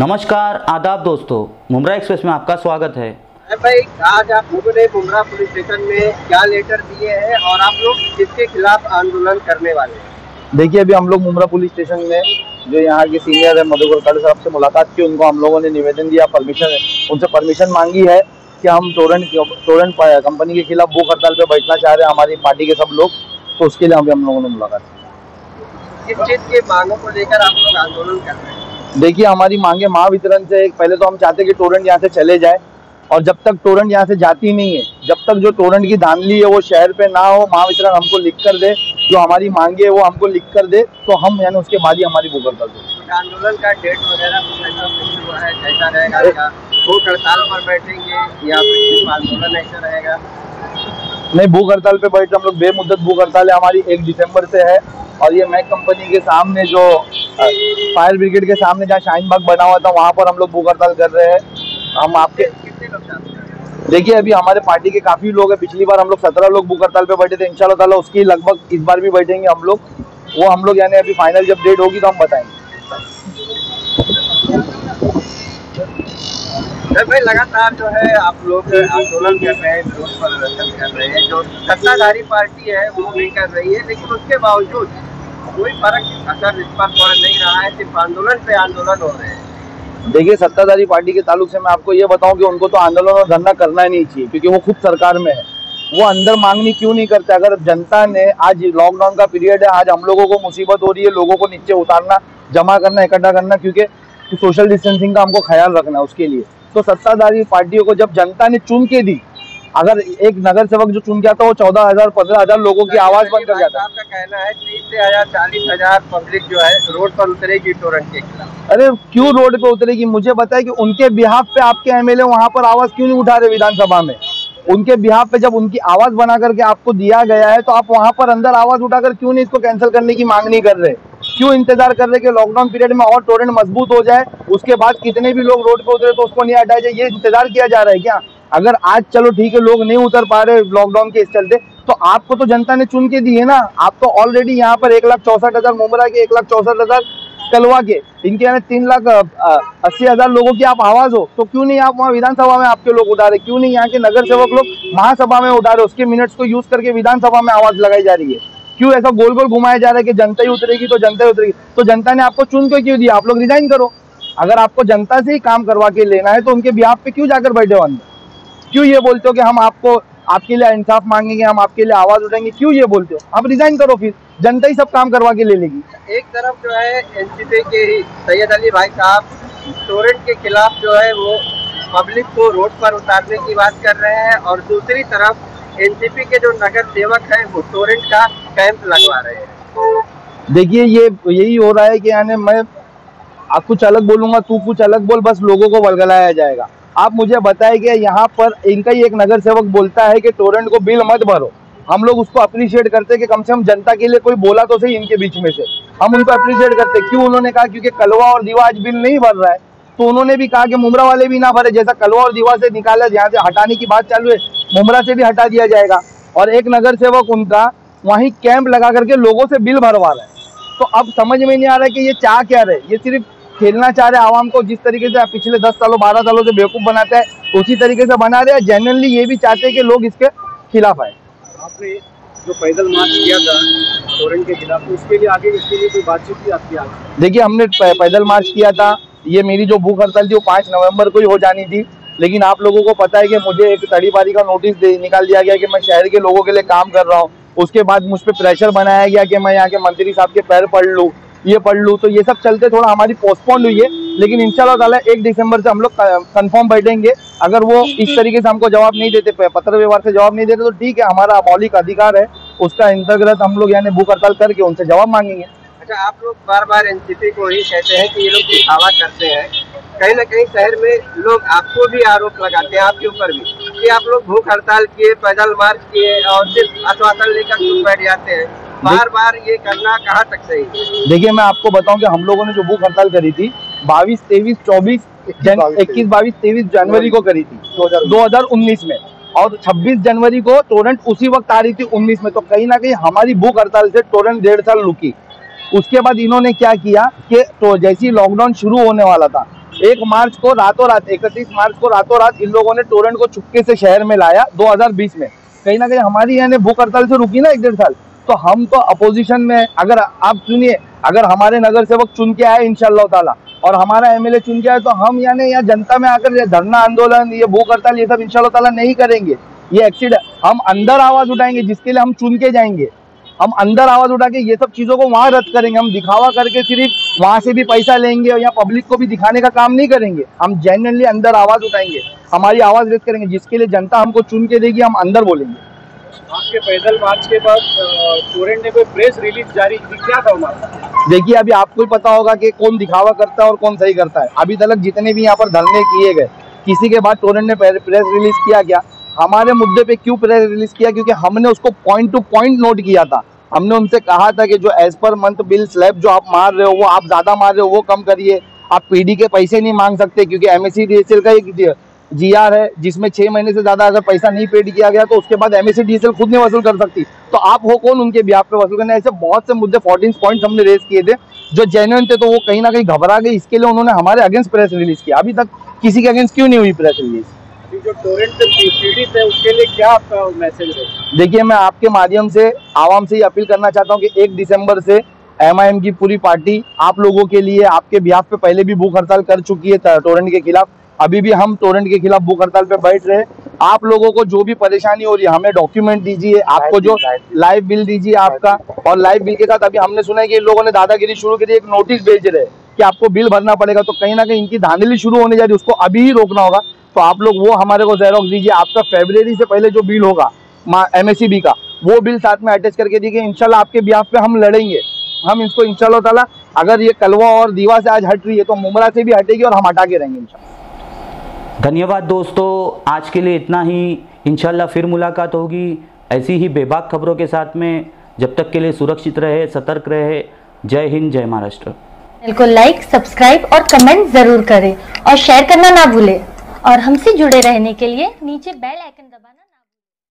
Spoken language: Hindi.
नमस्कार आदाब दोस्तों, मुंब्रा एक्सप्रेस में आपका स्वागत है। भाई आज आप लोगों ने मुंब्रा पुलिस स्टेशन में क्या लेटर दिए हैं और आप लोग किसके खिलाफ आंदोलन करने वाले हैं? देखिए अभी हम लोग मुंब्रा पुलिस स्टेशन में जो यहाँ के सीनियर है मधु गोरकाल साहब से मुलाकात की, उनको हम लोगों ने निवेदन दिया, परमिशन उनसे परमिशन मांगी है कि हम टोरेंट कंपनी के खिलाफ भूख हड़ताल पर बैठना चाह रहे हैं हमारी पार्टी के सब लोग, तो उसके लिए हम लोगों ने मुलाकात की। किस चीज़ के मांगों को लेकर आप लोग आंदोलन कर रहे हैं? देखिए हमारी मांगे महावितरण से पहले तो हम चाहते हैं कि टोरेंट यहाँ से चले जाए, और जब तक टोरेंट यहाँ से जाती नहीं है, जब तक जो टोरेंट की धांधली है वो शहर पे ना हो, महावितरण हमको लिख कर दे जो हमारी मांगे है वो हमको लिख कर दे, तो हम यानी उसके बाद ही हमारी भूख हड़ताल दें। आंदोलन का डेट वगैरह कैसा रहेगा? भूख हड़ताल पर बैठेंगे या आंदोलन ऐसा रहेगा? नहीं, भूख हड़ताल पर बैठ हम लोग बेमुद्दत भूख हड़ताल है हमारी 1 दिसंबर से है, और ये मैक कंपनी के सामने जो फायर ब्रिगेड के सामने जहाँ शाहीन बाग बना हुआ था वहाँ पर हम लोग भूख हड़ताल कर रहे हैं। हम आपके कितने लोग शामिल हैं? देखिए अभी हमारे पार्टी के काफ़ी लोग हैं, पिछली बार हम लोग 17 लोग भूख हड़ताल पे बैठे थे, इंशाल्लाह ताला उसकी लगभग इस बार भी बैठेंगे हम लोग। वो हम लोग यानी अभी फाइनल जब डेट होगी तो हम बताएंगे। भाई लगातार जो है आप लोग आंदोलन कर रहे हैं, विरोध प्रदर्शन कर रहे हैं, जो सत्ताधारी पार्टी है वो नहीं कर रही है, लेकिन उसके बावजूद कोई फर्क असर इस पर पड़ नहीं रहा है, सिर्फ आंदोलन पे आंदोलन हो रहे हैं। देखिए सत्ताधारी पार्टी के ताल्लुक से मैं आपको ये बताऊं कि उनको तो आंदोलन और धरना करना ही नहीं चाहिए, क्योंकि वो खुद सरकार में है, वो अंदर मांगनी क्यों नहीं करते? अगर जनता ने आज लॉकडाउन का पीरियड है, आज हम लोगों को मुसीबत हो रही है, लोगों को नीचे उतारना, जमा करना, इकट्ठा करना, क्योंकि सोशल डिस्टेंसिंग का हमको ख्याल रखना, उसके लिए तो सत्ताधारी पार्टियों को जब जनता ने चुन के दी, अगर एक नगर सेवक जो चुन गया था वो 14,000-15,000 लोगों की आवाज बंद कर जाता है। आपका कहना है 30,000-40,000 पब्लिक जो है रोड पर उतरेगी टोरेंट के खिलाफ। अरे क्यों रोड पे उतरेगी? मुझे बताए कि उनके बिहाफ पे आपके एमएलए वहाँ पर आवाज क्यों नहीं उठा रहे विधानसभा में? उनके बिहाफ पे जब उनकी आवाज बना करके आपको दिया गया है, तो आप वहाँ पर अंदर आवाज उठाकर क्यों नहीं इसको कैंसिल करने की मांग नहीं कर रहे? क्यों इंतजार कर रहे कि लॉकडाउन पीरियड में और टोरेंट मजबूत हो जाए, उसके बाद कितने भी लोग रोड पे उतरे तो उसको नहीं हटाया जाए, ये इंतजार किया जा रहा है क्या? अगर आज चलो ठीक है लोग नहीं उतर पा रहे लॉकडाउन के इस चलते, तो आपको तो जनता ने चुन के दी है ना। आप तो ऑलरेडी यहाँ पर 1,64,000 मुंब्रा के, 1,64,000 कलवा के, इनके यहाँ 3,80,000 लोगों की आप आवाज हो, तो क्यों नहीं आप वहाँ विधानसभा में आपके लोग उठा रहे? क्यों नहीं यहाँ के नगर सेवक लोग महासभा में उठा रहे? उसके मिनट्स को यूज करके विधानसभा में आवाज लगाई जा रही है। क्यों ऐसा गोल गोल घुमाया जा रहा है कि जनता ही उतरेगी तो जनता ही उतरेगी? तो जनता ने आपको चुन के क्यों दिया? आप लोग रिजाइन करो। अगर आपको जनता से ही काम करवा के लेना है तो उनके बिहाफ पे क्यों जाकर बैठे हो अंदर? क्यों ये बोलते हो कि हम आपको आपके लिए इंसाफ मांगेंगे, हम आपके लिए आवाज उठाएंगे? क्यों ये बोलते हो? आप रिजाइन करो, फिर जनता ही सब काम करवा के ले लेगी। एक तरफ जो है एनसीपी के सैयद अली भाई साहब टोरेंट के खिलाफ जो है वो पब्लिक को रोड पर उतारने की बात कर रहे हैं, और दूसरी तरफ एनसीपी के जो नगर सेवक हैं वो टोरेंट का कैंप लगवा रहे हैं। देखिए ये यही हो रहा है कि यानी मैं आप कुछ अलग बोलूँगा, तू कुछ अलग बोल, बस लोगों को वलगलाया जाएगा। आप मुझे बताए कि यहाँ पर इनका ही एक नगर सेवक बोलता है कि टोरेंट को बिल मत भरो, हम लोग उसको अप्रिशिएट करते कि कम से कम जनता के लिए कोई बोला तो सही, इनके बीच में से हम उनको अप्रिशिएट करते। क्यों? उन्होंने कहा क्योंकि कलवा और दीवा आज बिल नहीं भर रहा है, तो उन्होंने भी कहा कि मुंब्रा वाले भी ना भरे, जैसा कलवा और दीवा से निकाला, यहाँ से हटाने की बात चालू है, मुंब्रा से भी हटा दिया जाएगा। और एक नगर सेवक उनका वहीं कैंप लगा करके लोगों से बिल भरवा रहा है, तो अब समझ में नहीं आ रहा है कि ये चाह क्या रहे। ये सिर्फ खेलना चाह रहे आवाम को, जिस तरीके से पिछले 10 सालों 12 सालों से बेवकूफ़ बनाते हैं उसी तरीके से बना रहे हैं। जेनरली ये भी चाहते हैं कि लोग इसके खिलाफ आए। आपने जो पैदल मार्च किया था टोरेंट के खिलाफ, उसके लिए आगे इसके लिए कोई बातचीत की आपकी? देखिए हमने पैदल मार्च किया था, ये मेरी जो भूख हड़ताल थी वो 5 नवम्बर को ही हो जानी थी, लेकिन आप लोगों को पता है कि मुझे एक तड़ीबारी का नोटिस निकाल दिया गया कि मैं शहर के लोगों के लिए काम कर रहा हूँ। उसके बाद मुझ पर प्रेशर बनाया गया कि मैं यहाँ के मंत्री साहब के पैर पड़ लूँ, ये पढ़ लूँ, तो ये सब चलते थोड़ा हमारी पोस्टपोन हुई है, लेकिन इंशाल्लाह ताला 1 दिसंबर से हम लोग कंफर्म बैठेंगे। अगर वो इस तरीके से हमको जवाब नहीं देते, पत्र व्यवहार से जवाब नहीं देते, तो ठीक है, हमारा मौलिक अधिकार है, उसका अंतर्गत हम लोग यानी भूख हड़ताल करके उनसे जवाब मांगेंगे। अच्छा, आप लोग बार बार एनसीपी को ही कहते हैं कि ये लोग दिखावा करते हैं, कहीं ना कहीं शहर में लोग आपको भी आरोप लगाते हैं, आपके ऊपर भी, कि आप लोग भूख हड़ताल किए, पैदल मार्च किए और सिर्फ आश्वासन लेकर बैठ जाते हैं। बार बार ये करना कहाँ तक सही? देखिए मैं आपको बताऊं कि हम लोगों ने जो भूख हड़ताल करी थी 22, 23, 24, 21, 22, 23 जनवरी को करी थी 2019 में, और 26 जनवरी को टोरेंट उसी वक्त आ रही थी 19 में। तो कहीं ना कहीं हमारी भूख हड़ताल से टोरेंट 1.5 साल रुकी। उसके बाद इन्होंने क्या किया कि तो जैसे ही लॉकडाउन शुरू होने वाला था 1 मार्च को रातों रात इन लोगों ने टोरेंट को चुपके से शहर में लाया 2020 में। कहीं ना कहीं हमारी यानी भूख हड़ताल से रुकी ना 1-1.5 साल, तो हम तो अपोजिशन में है। अगर आप सुनिए, अगर हमारे नगर सेवक चुन के आए इंशाल्लाह ताला और हमारा एमएलए चुन के आए, तो हम यानी यहाँ जनता में आकर ये धरना आंदोलन, ये भूख हड़ताल, ये सब इंशाल्लाह ताला नहीं करेंगे। ये एक्सीडेंट हम अंदर आवाज उठाएंगे, जिसके लिए हम चुन के जाएंगे। हम अंदर आवाज उठा के ये सब चीज़ों को वहाँ रद्द करेंगे। हम दिखावा करके सिर्फ वहाँ से भी पैसा लेंगे और यहाँ पब्लिक को भी दिखाने का काम नहीं करेंगे। हम जेन्युइनली अंदर आवाज उठाएंगे, हमारी आवाज रद्द करेंगे, जिसके लिए जनता हमको चुन के देगी, हम अंदर बोलेंगे। आपके पैदल मार्च के बाद टोरेंट ने कोई प्रेस रिलीज जारी किया था हमारा? देखिए, अभी आपको ही पता होगा कि कौन दिखावा करता है और कौन सही करता है। अभी तक जितने भी यहाँ पर धरने किए गए, किसी के बाद टोरेंट ने प्रेस रिलीज किया क्या? हमारे मुद्दे पे क्यों प्रेस रिलीज किया? क्योंकि हमने उसको पॉइंट टू पॉइंट नोट किया था। हमने उनसे कहा था कि जो as per month bill slab जो आप मार रहे हो, वो आप ज़्यादा मार रहे हो, वो कम करिए। आप पीडी के पैसे नहीं मांग सकते, क्योंकि एमएससी डीएसएल का एक जीआर है जिसमें 6 महीने से ज़्यादा अगर पैसा नहीं पेड किया गया तो उसके बाद एमएससी डीएसएल खुद नहीं वसूल कर सकती, तो आप हो कौन उनके भी आप पे वसूल करने। ऐसे बहुत से मुद्दे 14 पॉइंट्स हमने रेज किए थे जो जेन्युइन थे, तो वो कहीं ना कहीं घबरा गई। इसके लिए उन्होंने हमारे अगेंस्ट प्रेस रिलीज किया। अभी तक किसी के अगेंस्ट क्यों नहीं हुई प्रेस रिलीज? जो टोरेंट पीड़ित है उसके लिए क्या आपका मैसेज है? देखिए, मैं आपके माध्यम से आवाम से ये अपील करना चाहता हूँ कि 1 दिसंबर से एमआईएम की पूरी पार्टी आप लोगों के लिए, आपके बिहाफ पे पहले भी भूख हड़ताल कर चुकी है टोरेंट के खिलाफ। अभी भी हम टोरेंट के खिलाफ भूख हड़ताल पे बैठ रहे हैं। आप लोगों को जो भी परेशानी हो रही है, हमें डॉक्यूमेंट दीजिए, आपको जो लाइव बिल दीजिए आपका, और लाइव बिल के साथ अभी हमने सुना है कि इन लोगों ने दादागिरी शुरू करी, एक नोटिस भेज रहे हैं कि आपको बिल भरना पड़ेगा। तो कहीं ना कहीं इनकी धांधली शुरू होने जा रही है, उसको अभी ही रोकना होगा। तो आप लोग वो हमारे को जेरोक्स दीजिए। आपका फरवरी से पहले जो बिल होगा एमएससीबी का, वो बिल साथ में अटैच करके दीजिए। इंशाल्लाह आपके बिहाफ पे हम लड़ेंगे। हम इसको इंशाल्लाह ताला, अगर ये कलवा और दीवा से आज हट रही है तो मुमरा से भी हटेगी और हम हटा के रहेंगे इंशाल्लाह। धन्यवाद दोस्तों, आज के लिए इतना ही। इंशाल्लाह फिर मुलाकात होगी ऐसी ही बेबाक खबरों के साथ में। जब तक के लिए सुरक्षित रहे, सतर्क रहे। जय हिंद, जय महाराष्ट्र। चैनल को लाइक, सब्सक्राइब और कमेंट जरूर करें और शेयर करना ना भूलें। और हमसे जुड़े रहने के लिए नीचे बेल आइकन दबाना।